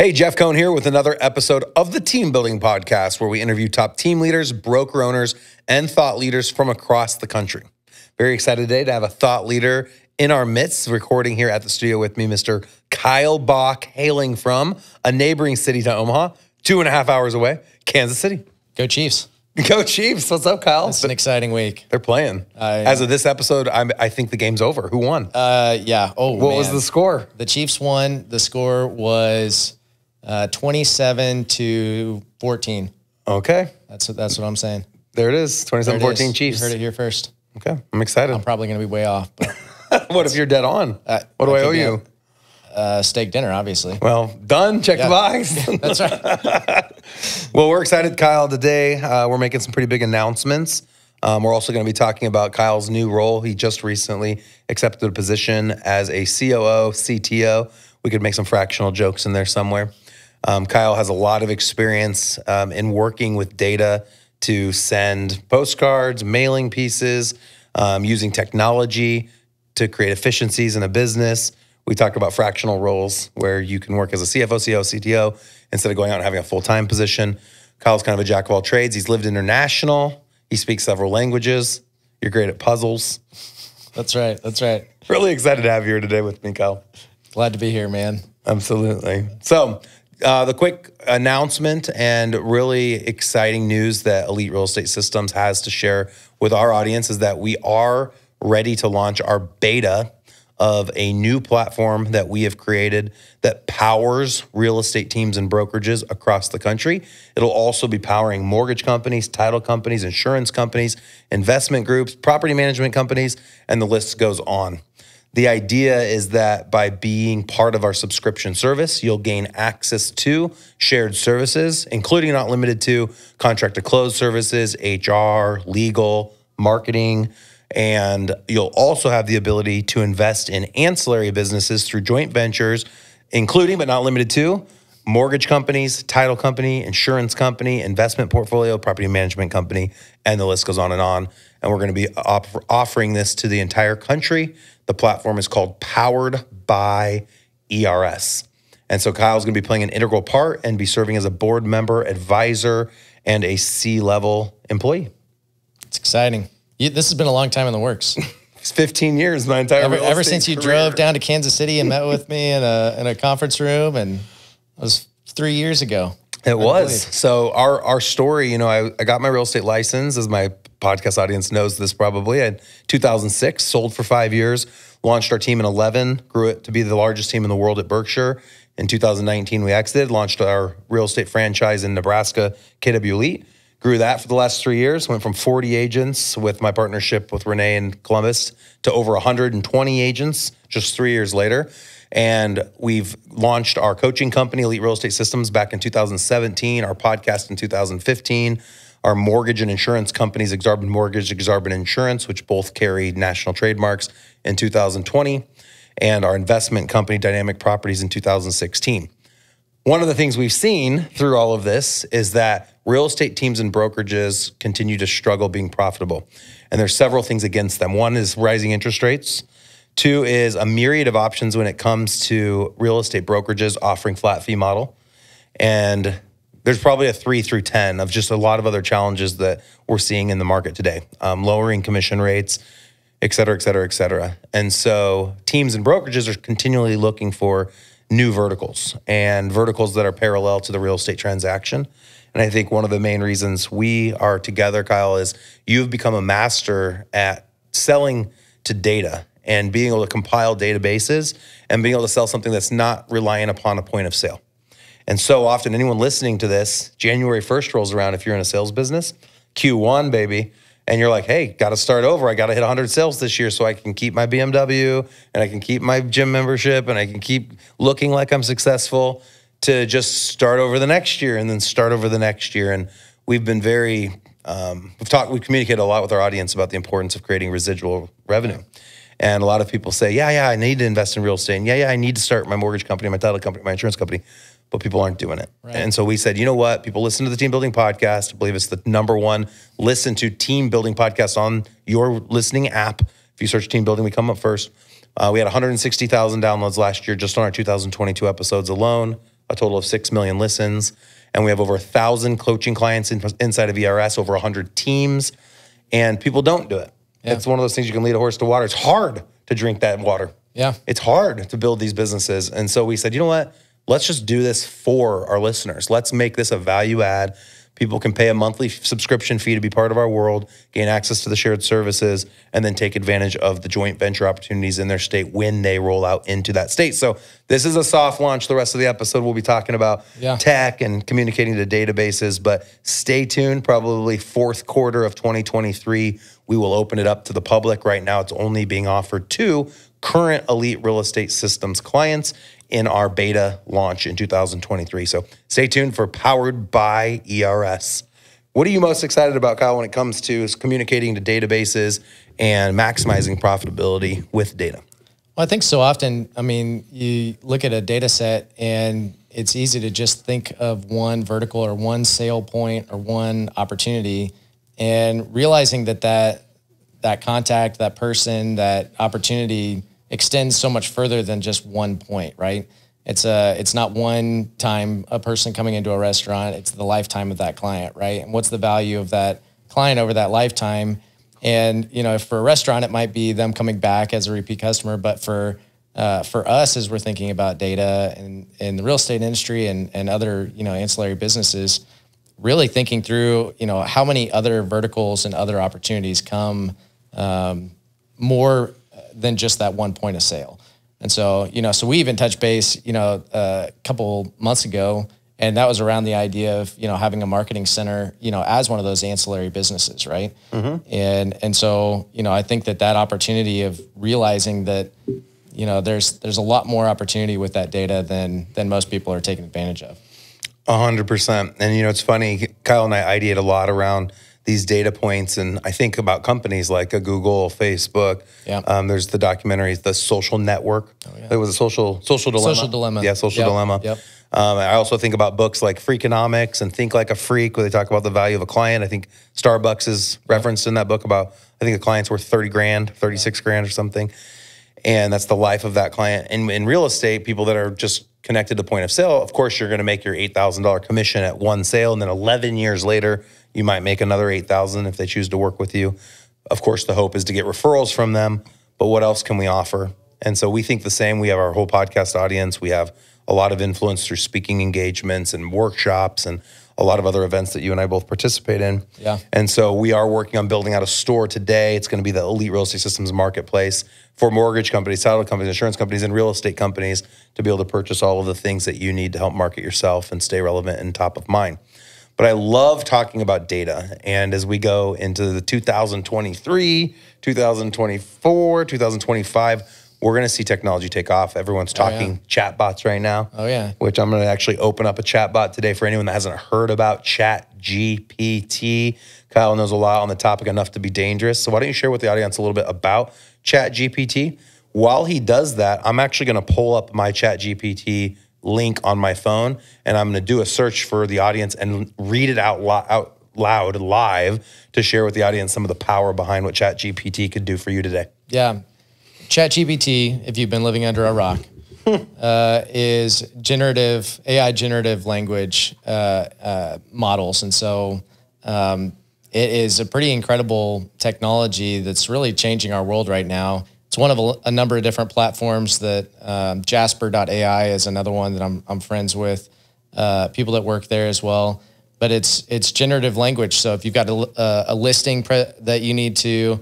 Hey, Jeff Cohn here with another episode of the Team Building Podcast, where we interview top team leaders, broker owners, and thought leaders from across the country. Very excited today to have a thought leader in our midst, recording here at the studio with me, Mr. Kyle Baack, hailing from a neighboring city to Omaha, 2.5 hours away, Kansas City. Go Chiefs. Go Chiefs. What's up, Kyle? It's an exciting week. They're playing. As of this episode, I think the game's over. Who won? Yeah. Oh, what was the score? The Chiefs won. The score was 27-14. Okay. That's what I'm saying. There it is. 27-14 Chiefs. You heard it here first. Okay. I'm excited. I'm probably going to be way off. But what if you're dead on? What do I owe you? Steak dinner, obviously. Well, done. Check the box. That's right. Well, we're excited, Kyle. Today, we're making some pretty big announcements. We're also going to be talking about Kyle's new role. He just recently accepted a position as a COO, CTO. We could make some fractional jokes in there somewhere. Kyle has a lot of experience in working with data to send postcards, mailing pieces, using technology to create efficiencies in a business. We talked about fractional roles where you can work as a CFO, COO, CTO instead of going out and having a full-time position. Kyle's kind of a jack of all trades. He's lived international. He speaks several languages. You're great at puzzles. That's right. That's right. Really excited to have you here today with me, Kyle. Glad to be here, man. Absolutely. So the quick announcement and really exciting news that Elite Real Estate Systems has to share with our audience is that we are ready to launch our beta of a new platform that we have created that powers real estate teams and brokerages across the country. It'll also be powering mortgage companies, title companies, insurance companies, investment groups, property management companies, and the list goes on. The idea is that by being part of our subscription service, you'll gain access to shared services, including not limited to contract-to-close services, HR, legal, marketing, and you'll also have the ability to invest in ancillary businesses through joint ventures, including but not limited to mortgage companies, title company, insurance company, investment portfolio, property management company, and the list goes on. And we're going to be offering this to the entire country. The platform is called Powered by ERS. And so Kyle's going to be playing an integral part and be serving as a board member, advisor, and a C-level employee. It's exciting. This has been a long time in the works. It's 15 years, my entire ever since you drove down to Kansas City and met with me in a conference room, and it was 3 years ago. It was. So our story, you know, I got my real estate license, as my podcast audience knows this probably, in 2006, sold for 5 years, launched our team in 11, grew it to be the largest team in the world at Berkshire. In 2019, we exited, launched our real estate franchise in Nebraska, KW Elite. Grew that for the last 3 years, went from 40 agents with my partnership with Renee in Columbus to over 120 agents just 3 years later. And we've launched our coaching company, Elite Real Estate Systems, back in 2017, our podcast in 2015, our mortgage and insurance companies, Exarban Mortgage, Exarban Insurance, which both carry national trademarks, in 2020, and our investment company, Dynamic Properties, in 2016. One of the things we've seen through all of this is that real estate teams and brokerages continue to struggle being profitable. And there's several things against them. One is rising interest rates. Two is a myriad of options when it comes to real estate brokerages offering flat fee model. And there's probably a 3 through 10 of just a lot of other challenges that we're seeing in the market today. Lowering commission rates, et cetera, et cetera, et cetera. And so teams and brokerages are continually looking for new verticals and verticals that are parallel to the real estate transaction. And I think one of the main reasons we are together, Kyle, is you've become a master at selling to data and being able to compile databases and being able to sell something that's not reliant upon a point of sale. And so often, anyone listening to this, January 1st rolls around if you're in a sales business, Q1, baby. And you're like, hey, got to start over. I got to hit 100 sales this year so I can keep my BMW and I can keep my gym membership and I can keep looking like I'm successful, to just start over the next year and then start over the next year. And we've been very, we've communicated a lot with our audience about the importance of creating residual revenue. And a lot of people say, yeah, I need to invest in real estate. And yeah, I need to start my mortgage company, my title company, my insurance company. But people aren't doing it. Right. And so we said, you know what? People listen to the Team Building Podcast. I believe it's the #1 listen to Team Building Podcast on your listening app. If you search Team Building, we come up first. We had 160,000 downloads last year just on our 2022 episodes alone. a total of 6 million listens. And we have over 1,000 coaching clients inside of ERS, over 100 teams. And people don't do it. Yeah. It's one of those things you can lead a horse to water. It's hard to drink that water. Yeah. It's hard to build these businesses. And so we said, you know what? Let's just do this for our listeners. Let's make this a value add. People can pay a monthly subscription fee to be part of our world, gain access to the shared services, and then take advantage of the joint venture opportunities in their state when they roll out into that state. So this is a soft launch. The rest of the episode, we'll be talking about tech and communicating to databases, but stay tuned. Probably fourth quarter of 2023, we will open it up to the public. Right now, it's only being offered to current Elite Real Estate Systems clients in our beta launch in 2023. So stay tuned for Powered by ERS. What are you most excited about, Kyle, when it comes to communicating to databases and maximizing profitability with data? Well, I think so often, I mean, you look at a data set and it's easy to just think of one vertical or one sale point or one opportunity, and realizing that that contact, that person, that opportunity extends so much further than just one point, right? It's not one time a person coming into a restaurant, it's the lifetime of that client, right? And what's the value of that client over that lifetime? And, you know, if for a restaurant, it might be them coming back as a repeat customer, but for us, as we're thinking about data and the real estate industry and other, you know, ancillary businesses, really thinking through, you know, how many other verticals and other opportunities come more than just that one point of sale. And so, you know, so we even touched base, you know, a couple months ago, and that was around the idea of, you know, having a marketing center, you know, as one of those ancillary businesses, right? Mm-hmm. And so, you know, I think that opportunity of realizing that, you know, there's a lot more opportunity with that data than most people are taking advantage of. 100%. And, you know, it's funny, Kyle and I ideate a lot around these data points, and I think about companies like a Google, Facebook. Yeah. There's the documentaries, The Social Network. Oh, yeah. There was a social dilemma. Social dilemma. Yeah, social dilemma. Yep. I also think about books like Freakonomics and Think Like a Freak, where they talk about the value of a client. I think Starbucks is referenced in that book about, I think a client's worth 30 grand, 36 grand or something. And that's the life of that client. And in real estate, people that are just connected to point of sale, of course, you're going to make your $8,000 commission at one sale. And then 11 years later, you might make another $8,000 if they choose to work with you. Of course, the hope is to get referrals from them, but what else can we offer? And so we think the same. We have our whole podcast audience. We have a lot of influence through speaking engagements and workshops and a lot of other events that you and I both participate in. Yeah. And so we are working on building out a store today. It's going to be the Elite Real Estate Systems marketplace for mortgage companies, title companies, insurance companies, and real estate companies to be able to purchase all of the things that you need to help market yourself and stay relevant and top of mind. But I love talking about data. And as we go into the 2023, 2024, 2025, we're going to see technology take off. Everyone's talking chatbots right now. Oh, yeah. Which I'm going to actually open up a chatbot today for anyone that hasn't heard about ChatGPT. Kyle knows a lot on the topic, enough to be dangerous. So why don't you share with the audience a little bit about ChatGPT? While he does that, I'm actually going to pull up my ChatGPT link on my phone, and I'm going to do a search for the audience and read it out loud live to share with the audience some of the power behind what ChatGPT could do for you today. Yeah. ChatGPT, if you've been living under a rock, is AI generative language models. And so it is a pretty incredible technology that's really changing our world right now. It's one of a number of different platforms that Jasper.ai is another one that I'm friends with, people that work there as well. But it's generative language. So if you've got a listing that you need to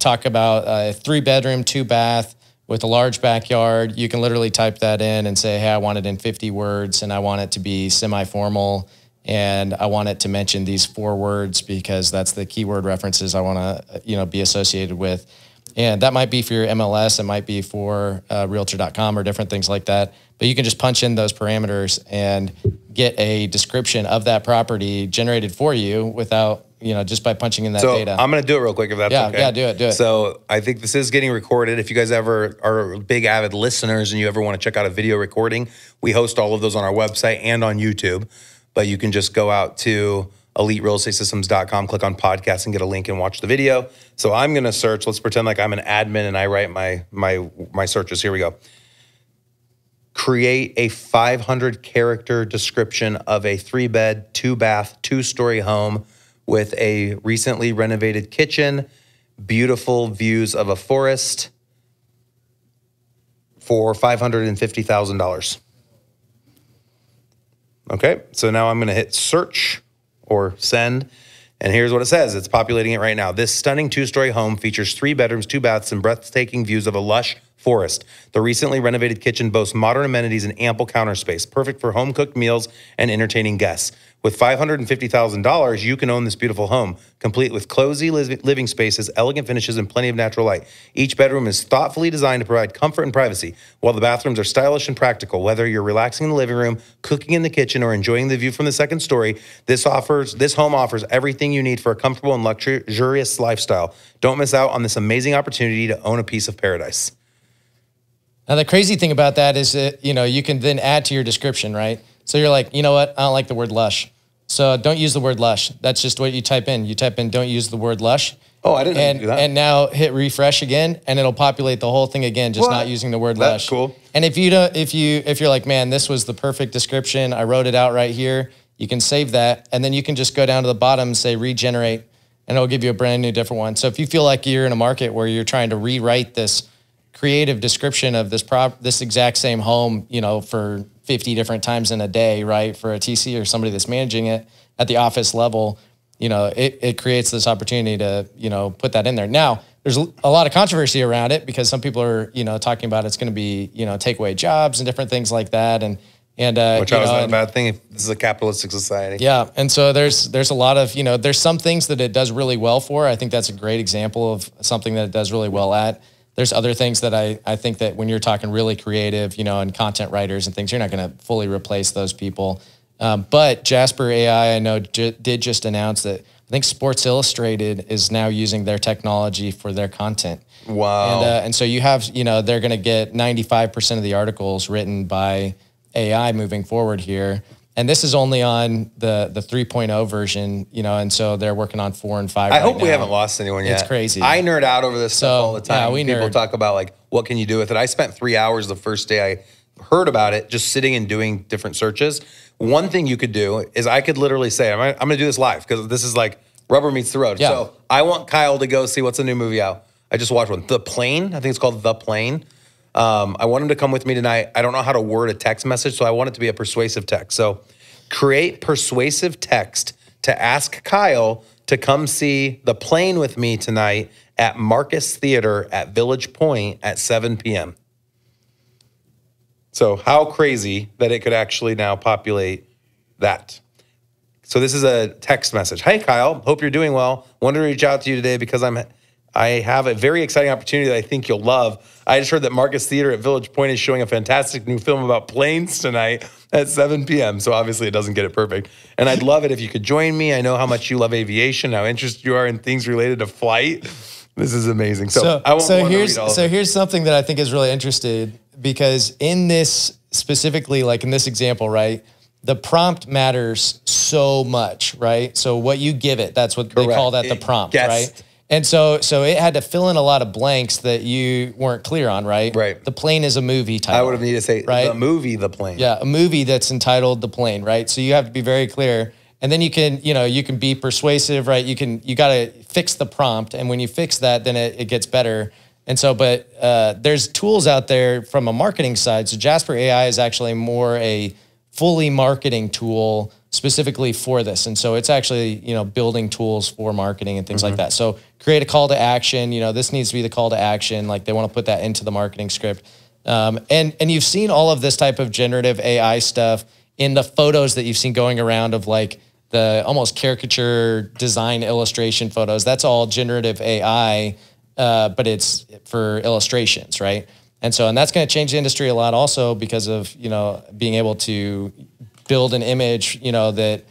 talk about, a 3-bedroom, 2-bath with a large backyard, you can literally type that in and say, hey, I want it in 50 words, and I want it to be semi-formal, and I want it to mention these 4 words because that's the keyword references I want to be associated with. And that might be for your MLS, it might be for Realtor.com or different things like that. But you can just punch in those parameters and get a description of that property generated for you without, just by punching in that data. I'm going to do it real quick if that's okay. Yeah, do it. So I think this is getting recorded. If you guys ever are big avid listeners and you ever want to check out a video recording, we host all of those on our website and on YouTube. But you can just go out to EliteRealEstateSystems.com, click on podcast and get a link and watch the video. So I'm going to search. Let's pretend like I'm an admin and I write my searches. Here we go. create a 500-character description of a 3-bed, 2-bath, 2-story home with a recently renovated kitchen, beautiful views of a forest for $550,000. Okay, so now I'm going to hit search or send, and here's what it says. It's populating it right now. This stunning 2-story home features 3 bedrooms, 2 baths, and breathtaking views of a lush forest. The recently renovated kitchen boasts modern amenities and ample counter space, perfect for home-cooked meals and entertaining guests. With $550,000, you can own this beautiful home, complete with cozy living spaces, elegant finishes, and plenty of natural light. Each bedroom is thoughtfully designed to provide comfort and privacy, while the bathrooms are stylish and practical. Whether you're relaxing in the living room, cooking in the kitchen, or enjoying the view from the second story, this home offers everything you need for a comfortable and luxurious lifestyle. Don't miss out on this amazing opportunity to own a piece of paradise. Now, the crazy thing about that is that, you know, you can then add to your description, right? So you're like, you know what? I don't like the word lush. So don't use the word lush. That's just what you type in. You type in, don't use the word lush. Oh, I didn't do that. And now hit refresh again, and it'll populate the whole thing again, just not using the word lush. That's cool. And if you're like, man, this was the perfect description, I wrote it out right here, you can save that. And then you can just go down to the bottom and say regenerate, and it'll give you a brand new different one. So if you feel like you're in a market where you're trying to rewrite this creative description of this exact same home, you know, for 50 different times in a day, right? For a TC or somebody that's managing it at the office level, you know, it creates this opportunity to, you know, put that in there. Now, there's a lot of controversy around it because some people are, you know, talking about it's going to be, you know, take away jobs and different things like that, which is not a bad thing if this is a capitalistic society. Yeah, and so there's a lot of, you know, there's some things that it does really well for. I think that's a great example of something that it does really well at. There's other things that I think that when you're talking really creative, you know, and content writers and things, you're not going to fully replace those people. But Jasper.ai, I know, did just announce that I think Sports Illustrated is now using their technology for their content. Wow. And so you have, you know, they're going to get 95% of the articles written by AI moving forward here. And this is only on the 3.0 version, you know, and so they're working on 4 and 5 right now. I hope we haven't lost anyone yet. It's crazy. I nerd out over this stuff all the time. Yeah, people talk about, like, what can you do with it? I spent 3 hours the first day I heard about it just sitting and doing different searches. One thing you could do is I could literally say, I'm going to do this live because this is like rubber meets the road. Yeah. So I want Kyle to go see what's a new movie out. I just watched one. The Plane. I think it's called The Plane. I want him to come with me tonight. I don't know how to word a text message, so I want it to be a persuasive text. So create persuasive text to ask Kyle to come see The Plane with me tonight at Marcus Theater at Village Point at 7 p.m. So how crazy that it could actually now populate that. So this is a text message. Hey, Kyle, hope you're doing well. Wanted to reach out to you today because I have a very exciting opportunity that I think you'll love. I just heard that Marcus Theater at Village Point is showing a fantastic new film about planes tonight at 7 p.m. So obviously it doesn't get it perfect. And I'd love it if you could join me. I know how much you love aviation, how interested you are in things related to flight. This is amazing. So here's something that I think is really interesting, because in this specifically, like in this example, right, the prompt matters so much, right? So what you give it, that's what Correct. They call that the prompt, right? And so it had to fill in a lot of blanks that you weren't clear on, right? Right. The Plane is a movie title. I would have needed to say the movie, The Plane. Yeah, a movie that's entitled The Plane, right? So you have to be very clear. And then you can, you know, you can be persuasive, right? You got to fix the prompt. And when you fix that, then it gets better. And so, but there's tools out there from a marketing side. So Jasper.ai is actually more a fully marketing tool specifically for this. And so it's actually, you know, building tools for marketing and things like that. So create a call to action. You know, this needs to be the call to action. Like, they want to put that into the marketing script. And you've seen all of this type of generative AI stuff in the photos that you've seen going around of, like, the almost caricature design illustration photos. That's all generative AI, but it's for illustrations, right? And that's going to change the industry a lot also because of, you know, being able to build an image, you know, that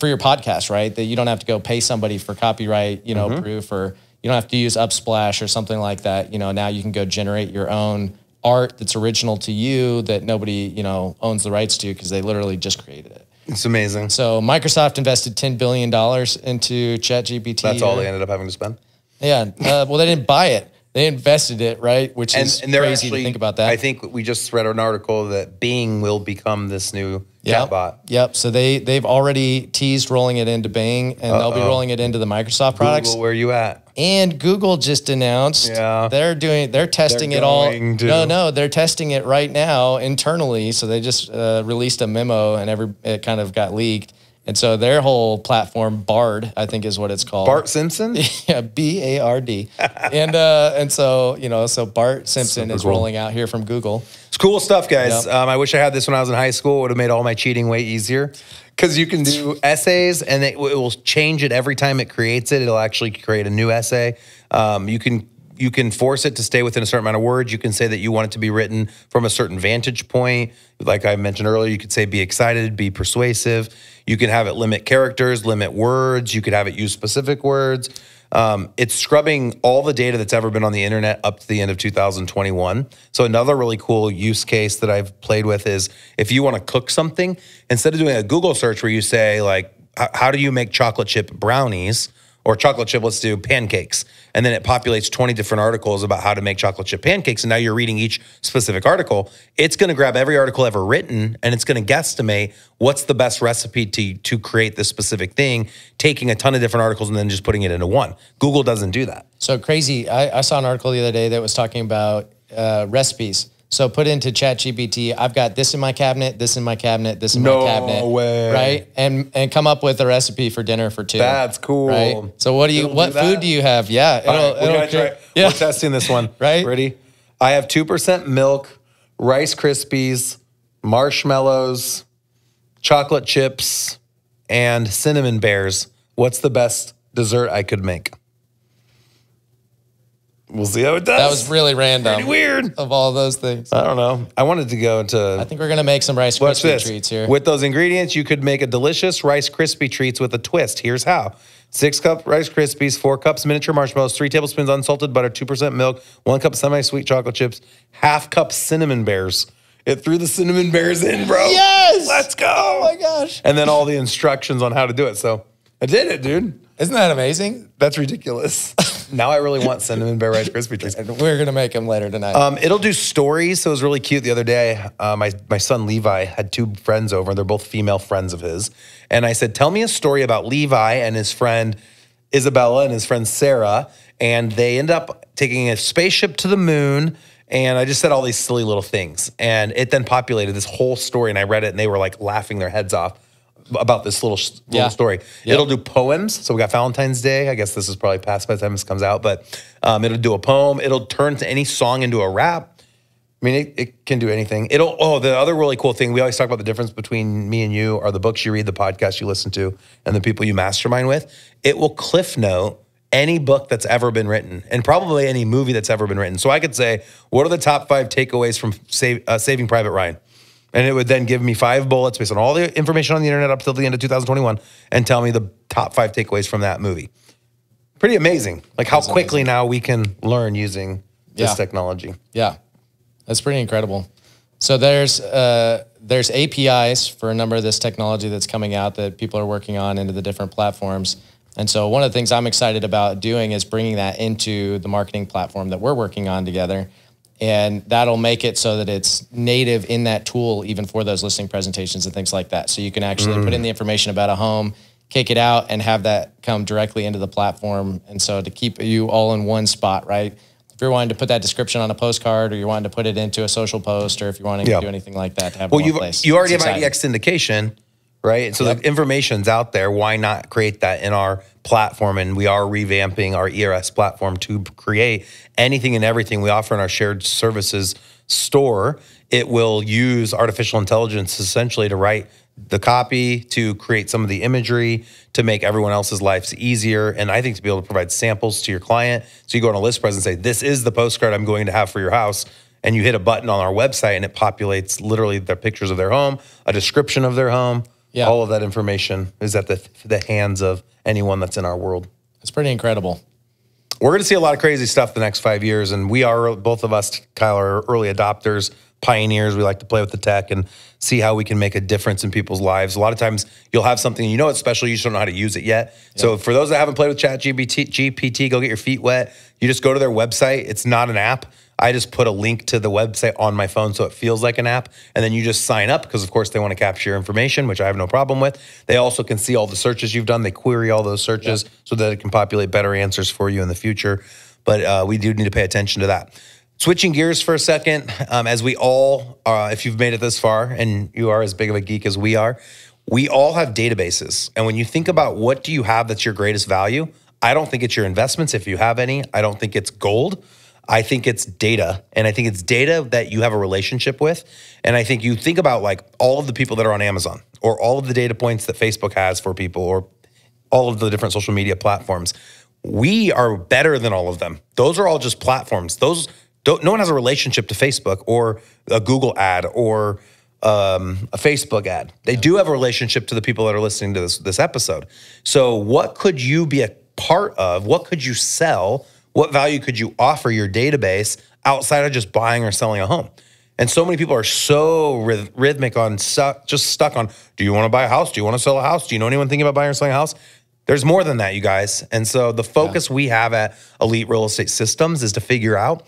for your podcast, right? That you don't have to go pay somebody for copyright, you know, proof, or you don't have to use Upsplash or something like that. You know, now you can go generate your own art that's original to you that nobody, you know, owns the rights to because they literally just created it. It's amazing. So Microsoft invested $10 billion into ChatGPT. That's all they ended up having to spend. Yeah. Well, they didn't buy it. They invested it, right? Which is crazy to think about that. I think we just read an article that Bing will become this new chatbot. Yep. So they've already teased rolling it into Bing, and they'll be rolling it into the Microsoft products. Google, where you at? And Google just announced they're testing it right now internally. So they just released a memo, and it kind of got leaked. And so their whole platform, Bard, I think is what it's called. Bart Simpson? Yeah, B-A-R-D. And so, you know, so Bart Simpson is rolling out here from Google. It's cool stuff, guys. Yep. I wish I had this when I was in high school. It would have made all my cheating way easier. Because you can do essays, and it will change it every time it creates it. It'll actually create a new essay. You can force it to stay within a certain amount of words. You can say that you want it to be written from a certain vantage point. Like I mentioned earlier, you could say be excited, be persuasive. You can have it limit characters, limit words. You could have it use specific words. It's scrubbing all the data that's ever been on the internet up to the end of 2021. So another really cool use case that I've played with is if you want to cook something, instead of doing a Google search where you say like, how do you make chocolate chip brownies? Or chocolate chip, let's do pancakes. And then it populates 20 different articles about how to make chocolate chip pancakes. And now you're reading each specific article. It's going to grab every article ever written, and it's going to guesstimate what's the best recipe to create this specific thing, taking a ton of different articles and then just putting it into one. Google doesn't do that. So crazy. I saw an article the other day that was talking about recipes. So put into ChatGPT, I've got this in my cabinet, this in my cabinet, this in my cabinet. No way. Right? And come up with a recipe for dinner for two. That's cool. Right? So what food do you have? Yeah. We're testing this one. Right? Ready? I have 2% milk, Rice Krispies, marshmallows, chocolate chips, and cinnamon bears. What's the best dessert I could make? We'll see how it does. That was really random. Pretty weird. Of all those things. I don't know. I wanted to go to... I think we're going to make some Rice Krispie treats here. With those ingredients, you could make a delicious Rice Krispie treats with a twist. Here's how. 6 cups Rice Krispies, 4 cups miniature marshmallows, 3 tablespoons unsalted butter, 2% milk, 1 cup semi-sweet chocolate chips, 1/2 cup cinnamon bears. It threw the cinnamon bears in, bro. Yes! Let's go! Oh, my gosh. And then all the instructions on how to do it. So I did it, dude. Isn't that amazing? That's ridiculous. Now I really want cinnamon bear Rice Krispie treats. We're going to make them later tonight. It'll do stories. So it was really cute. The other day, my son Levi had 2 friends over, and they're both female friends of his. And I said, tell me a story about Levi and his friend Isabella and his friend Sarah. And they end up taking a spaceship to the moon. And I just said all these silly little things. And it then populated this whole story. And I read it, and they were like laughing their heads off about this little story. Yep. It'll do poems. So we got Valentine's Day. I guess this is probably past by the time this comes out, but it'll do a poem. It'll turn to any song into a rap. I mean, it can do anything. The other really cool thing, we always talk about the difference between me and you are the books you read, the podcasts you listen to, and the people you mastermind with. It will cliff note any book that's ever been written and probably any movie that's ever been written. So I could say, what are the top 5 takeaways from Saving Private Ryan? And it would then give me 5 bullets based on all the information on the internet up till the end of 2021 and tell me the top 5 takeaways from that movie. Pretty amazing. Like how quickly now we can learn using this technology. Yeah. That's pretty incredible. So there's APIs for a number of this technology that's coming out that people are working on into the different platforms. And so one of the things I'm excited about doing is bringing that into the marketing platform that we're working on together. And that'll make it so that it's native in that tool, even for those listing presentations and things like that. So you can actually put in the information about a home, kick it out, and have that come directly into the platform. And so to keep you all in one spot, right? If you're wanting to put that description on a postcard, or you're wanting to put it into a social post, or if you're wanting to do anything like that, to have it in one place. You already have IDX syndication, right? So the information's out there. Why not create that in our platform? And we are revamping our ERS platform to create anything and everything we offer in our shared services store. It will use artificial intelligence essentially to write the copy, to create some of the imagery, to make everyone else's lives easier. And I think to be able to provide samples to your client. So you go on a list present and say, this is the postcard I'm going to have for your house. And you hit a button on our website and it populates literally the pictures of their home, a description of their home. Yeah. All of that information is at the hands of anyone that's in our world. It's pretty incredible. We're going to see a lot of crazy stuff the next 5 years, and we are, both of us, Kyle, are early adopters. pioneers. We like to play with the tech and see how we can make a difference in people's lives. A lot of times you'll have something, you know it's special, you just don't know how to use it yet. Yep. So for those that haven't played with ChatGPT, go get your feet wet. You just go to their website. It's not an app. I just put a link to the website on my phone so it feels like an app. And then you just sign up because, of course, they want to capture your information, which I have no problem with. They also can see all the searches you've done. They query all those searches so that it can populate better answers for you in the future. But we do need to pay attention to that. Switching gears for a second, as we all, if you've made it this far and you are as big of a geek as we are, we all have databases. And when you think about what do you have that's your greatest value, I don't think it's your investments if you have any. I don't think it's gold. I think it's data. And I think it's data that you have a relationship with. And I think you think about like all of the people that are on Amazon or all of the data points that Facebook has for people or all of the different social media platforms. We are better than all of them. Those are all just platforms. Those no one has a relationship to Facebook or a Google ad or a Facebook ad. They do have a relationship to the people that are listening to this episode. So what could you be a part of? What could you sell? What value could you offer your database outside of just buying or selling a home? And so many people are so rhythmic on just stuck on, do you want to buy a house? Do you want to sell a house? Do you know anyone thinking about buying or selling a house? There's more than that, you guys. And so the focus we have at Elite Real Estate Systems is to figure out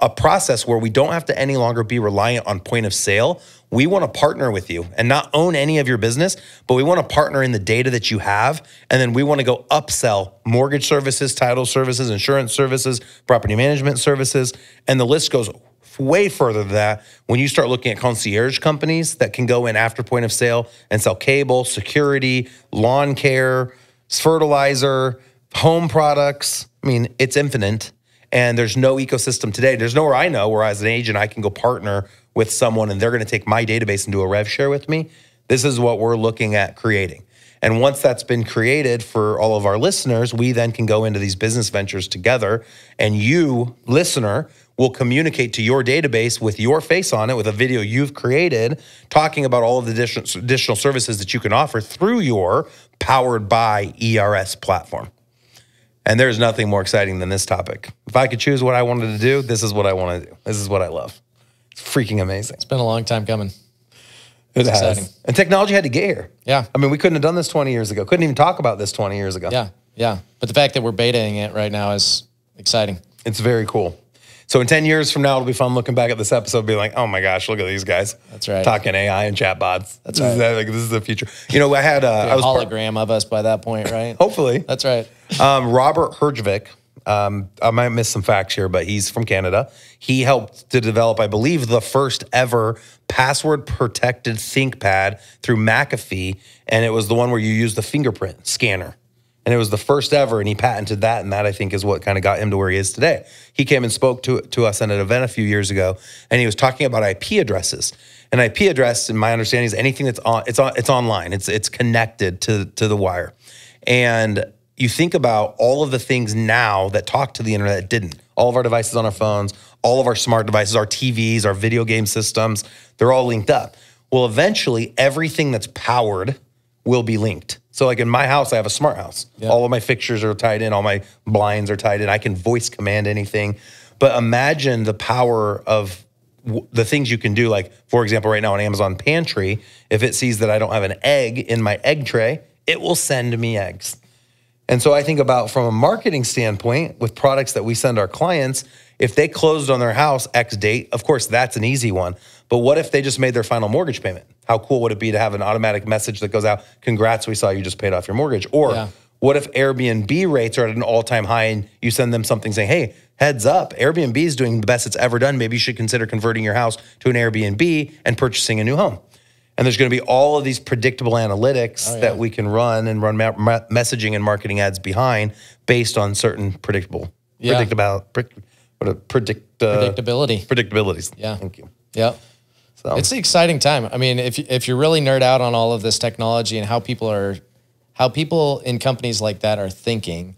a process where we don't have to any longer be reliant on point of sale. We want to partner with you and not own any of your business, but we want to partner in the data that you have. And then we want to go upsell mortgage services, title services, insurance services, property management services. And the list goes way further than that when you start looking at concierge companies that can go in after point of sale and sell cable, security, lawn care, fertilizer, home products. I mean, it's infinite. And there's no ecosystem today. There's nowhere I know where as an agent, I can go partner with someone and they're going to take my database and do a rev share with me. This is what we're looking at creating. And once that's been created for all of our listeners, we then can go into these business ventures together. And you, listener, will communicate to your database with your face on it, with a video you've created, talking about all of the additional services that you can offer through your powered by ERS platform. And there's nothing more exciting than this topic. If I could choose what I wanted to do, this is what I want to do. This is what I love. It's freaking amazing. It's been a long time coming. It has. Exciting. And technology had to get here. Yeah. I mean, we couldn't have done this 20 years ago. Couldn't even talk about this 20 years ago. Yeah, yeah. But the fact that we're betaing it right now is exciting. It's very cool. So in 10 years from now, it'll be fun looking back at this episode and be like, oh my gosh, look at these guys. That's right. Talking AI and chatbots. That's right. This is the future. You know, I had a hologram of us by that point, right? Hopefully. That's right. Robert Herjavec, I might miss some facts here, but he's from Canada. He helped to develop, I believe, the first ever password-protected ThinkPad through McAfee, and it was the one where you use the fingerprint scanner. And it was the first ever, and he patented that, and that, I think, is what kind of got him to where he is today. He came and spoke to us at an event a few years ago, and he was talking about IP addresses. An IP address, in my understanding, is anything that's it's online. It's connected to the wire. And you think about all of the things now that talk to the internet that didn't. All of our devices on our phones, all of our smart devices, our TVs, our video game systems, they're all linked up. Well, eventually, everything that's powered will be linked. So like in my house, I have a smart house. Yeah. All of my fixtures are tied in. All my blinds are tied in. I can voice command anything. But imagine the power of the things you can do. Like, for example, right now on Amazon Pantry, if it sees that I don't have an egg in my egg tray, it will send me eggs. And so I think about from a marketing standpoint with products that we send our clients, if they closed on their house X date, of course, that's an easy one. But what if they just made their final mortgage payment? How cool would it be to have an automatic message that goes out, congrats, we saw you just paid off your mortgage? Or what if Airbnb rates are at an all-time high and you send them something saying, hey, heads up, Airbnb is doing the best it's ever done. Maybe you should consider converting your house to an Airbnb and purchasing a new home. And there's going to be all of these predictable analytics that we can run and run messaging and marketing ads behind based on certain predictabilities. Yeah. Thank you. Yeah. So it's an exciting time. I mean, if you're really nerd out on all of this technology and how people in companies like that are thinking,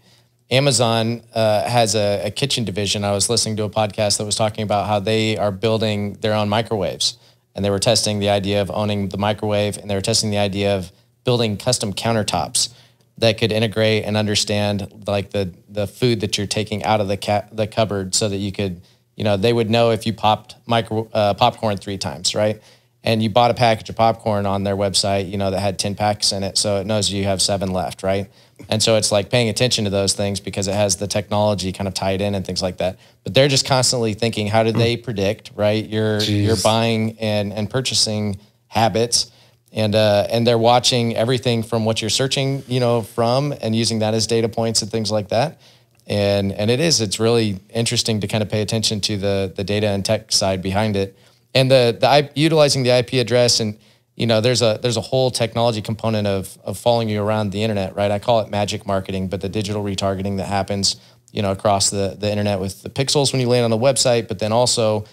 Amazon has a kitchen division. I was listening to a podcast that was talking about how they are building their own microwaves. And they were testing the idea of owning the microwave, and they were testing the idea of building custom countertops that could integrate and understand like the food that you're taking out of the cupboard so that you could you know, they would know if you popped popcorn 3 times, right? And you bought a package of popcorn on their website, you know, that had 10 packs in it. So it knows you have 7 left, right? And so it's like paying attention to those things because it has the technology kind of tied in and things like that. But they're just constantly thinking, how do they predict, right? Your buying and purchasing habits. And they're watching everything from what you're searching, you know, from and using that as data points and things like that. And it's really interesting to kind of pay attention to the data and tech side behind it. And the utilizing the IP address and, you know, there's a whole technology component of following you around the internet, right? I call it magic marketing, but the digital retargeting that happens, you know, across the internet with the pixels when you land on the website, but then also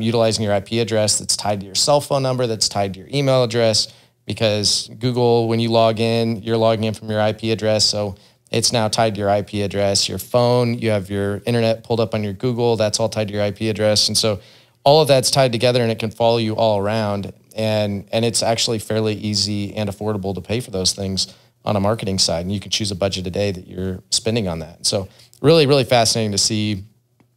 utilizing your IP address that's tied to your cell phone number, that's tied to your email address, because Google, when you log in, you're logging in from your IP address. So it's now tied to your IP address, your phone, you have your internet pulled up on your Google, that's all tied to your IP address. And so all of that's tied together and it can follow you all around. And it's actually fairly easy and affordable to pay for those things on a marketing side. And you can choose a budget a day that you're spending on that. So really, really fascinating to see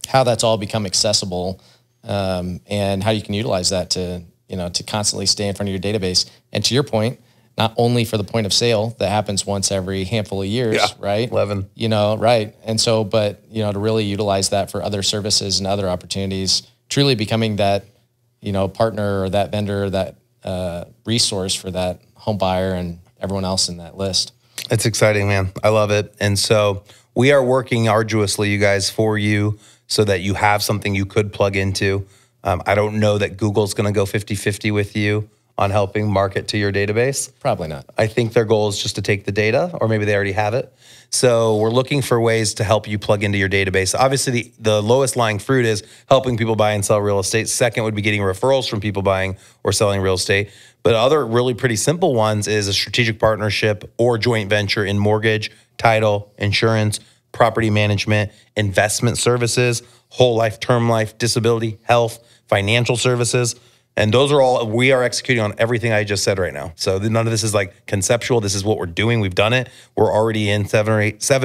how that's all become accessible and how you can utilize that to, you know, to constantly stay in front of your database. And to your point, not only for the point of sale that happens once every handful of years, yeah, right? 11. You know, right. And so, but, you know, to really utilize that for other services and other opportunities, truly becoming that, you know, partner or that vendor or that resource for that home buyer and everyone else in that list. It's exciting, man. I love it. And so we are working arduously, you guys, for you so that you have something you could plug into. I don't know that Google's going to go 50-50 with you on helping market to your database. Probably not. I think their goal is just to take the data, or maybe they already have it. So we're looking for ways to help you plug into your database. Obviously, the lowest lying fruit is helping people buy and sell real estate. Second would be getting referrals from people buying or selling real estate. But other really pretty simple ones is a strategic partnership or joint venture in mortgage, title, insurance, property management, investment services, whole life, term life, disability, health, financial services. And those are all, we are executing on everything I just said right now. So none of this is like conceptual. This is what we're doing. We've done it. We're already in seven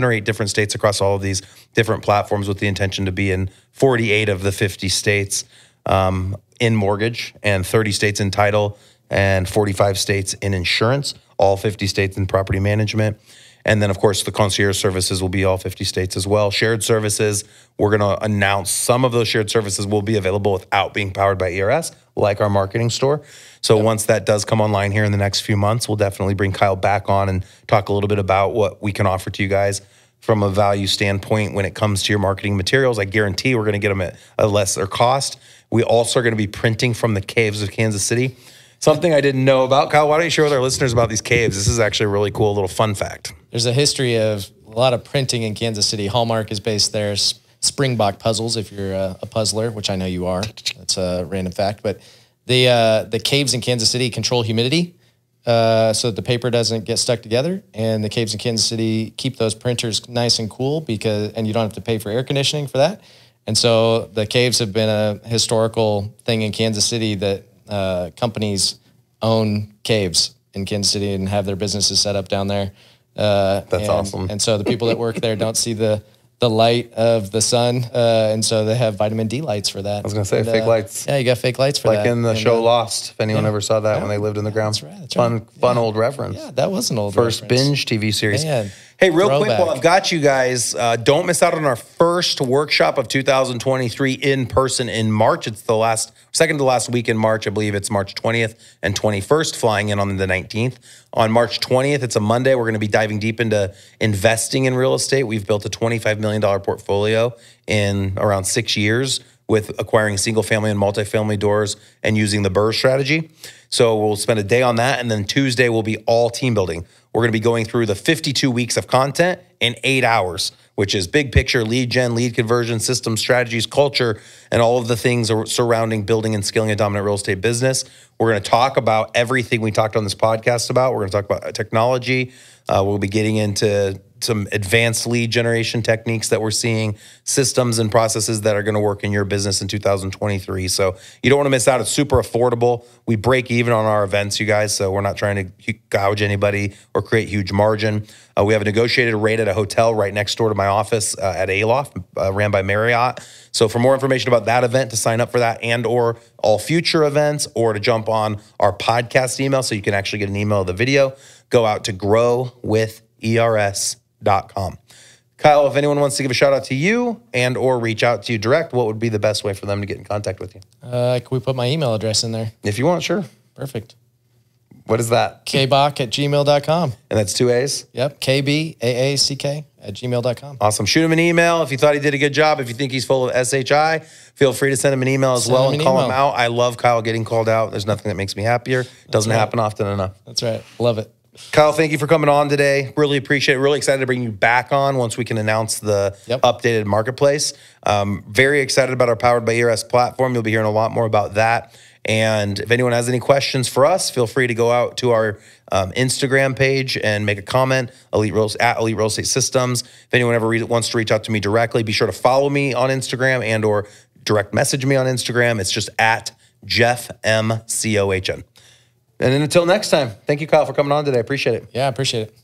or eight different states across all of these different platforms with the intention to be in 48 of the 50 states in mortgage and 30 states in title and 45 states in insurance, all 50 states in property management. And then, of course, the concierge services will be all 50 states as well. Shared services, we're going to announce some of those shared services will be available without being powered by ERS, like our marketing store. So yep, once that does come online here in the next few months, we'll definitely bring Kyle back on and talk a little bit about what we can offer to you guys from a value standpoint when it comes to your marketing materials. I guarantee we're going to get them at a lesser cost. We also are going to be printing from the caves of Kansas City. Something I didn't know about. Kyle, why don't you share with our listeners about these caves? This is actually a really cool little fun fact. There's a history of a lot of printing in Kansas City. Hallmark is based there. Springbok puzzles, if you're a puzzler, which I know you are. That's a random fact. But the caves in Kansas City control humidity so that the paper doesn't get stuck together. And the caves in Kansas City keep those printers nice and cool and you don't have to pay for air conditioning for that. And so the caves have been a historical thing in Kansas City that companies own caves in Kansas City and have their businesses set up down there. That's awesome. And so the people that work there don't see the light of the sun. And so they have vitamin D lights for that. I was going to say fake lights. Yeah, you got fake lights for that. Like in the show Lost, if anyone ever saw that when they lived in the ground. That's right. That's right. Fun old reference. Yeah, that was an old reference. First binge TV series. Man. Hey, real quick, while I've got you guys, don't miss out on our first workshop of 2023 in person in March. It's the second to last week in March. I believe it's March 20th and 21st, flying in on the 19th. On March 20th, it's a Monday. We're going to be diving deep into investing in real estate. We've built a $25 million portfolio in around 6 years with acquiring single-family and multifamily doors and using the BRRRR strategy. So we'll spend a day on that, and then Tuesday will be all team building. We're going to be going through the 52 weeks of content in 8 hours, which is big picture, lead gen, lead conversion, systems, strategies, culture, and all of the things surrounding building and scaling a dominant real estate business. We're going to talk about everything we talked on this podcast about. We're going to talk about technology. We'll be getting into some advanced lead generation techniques that we're seeing, systems and processes that are going to work in your business in 2023. So you don't want to miss out. It's super affordable. We break even on our events, you guys. So we're not trying to gouge anybody or create huge margin. We have a negotiated rate at a hotel right next door to my office at Aloft, ran by Marriott. So for more information about that event, to sign up for that and or all future events, or to jump on our podcast email so you can actually get an email of the video, go out to growwithers.com. Kyle, if anyone wants to give a shout out to you and or reach out to you direct, what would be the best way for them to get in contact with you? Can we put my email address in there? If you want, sure. Perfect. What is that? kback@gmail.com. And that's two A's? Yep. kbaack@gmail.com. Awesome. Shoot him an email. If you thought he did a good job, if you think he's full of SHI, feel free to send him an email as well and call him out. I love Kyle getting called out. There's nothing that makes me happier. Doesn't happen often enough. That's right. Love it. Kyle, thank you for coming on today. Really appreciate it. Really excited to bring you back on once we can announce the updated marketplace. Very excited about our Powered by ERS platform. You'll be hearing a lot more about that. And if anyone has any questions for us, feel free to go out to our Instagram page and make a comment, at Elite Real Estate Systems. If anyone ever wants to reach out to me directly, be sure to follow me on Instagram and or direct message me on Instagram. It's just at Jeff M. Cohn. And then until next time, thank you, Kyle, for coming on today. I appreciate it. Yeah, I appreciate it.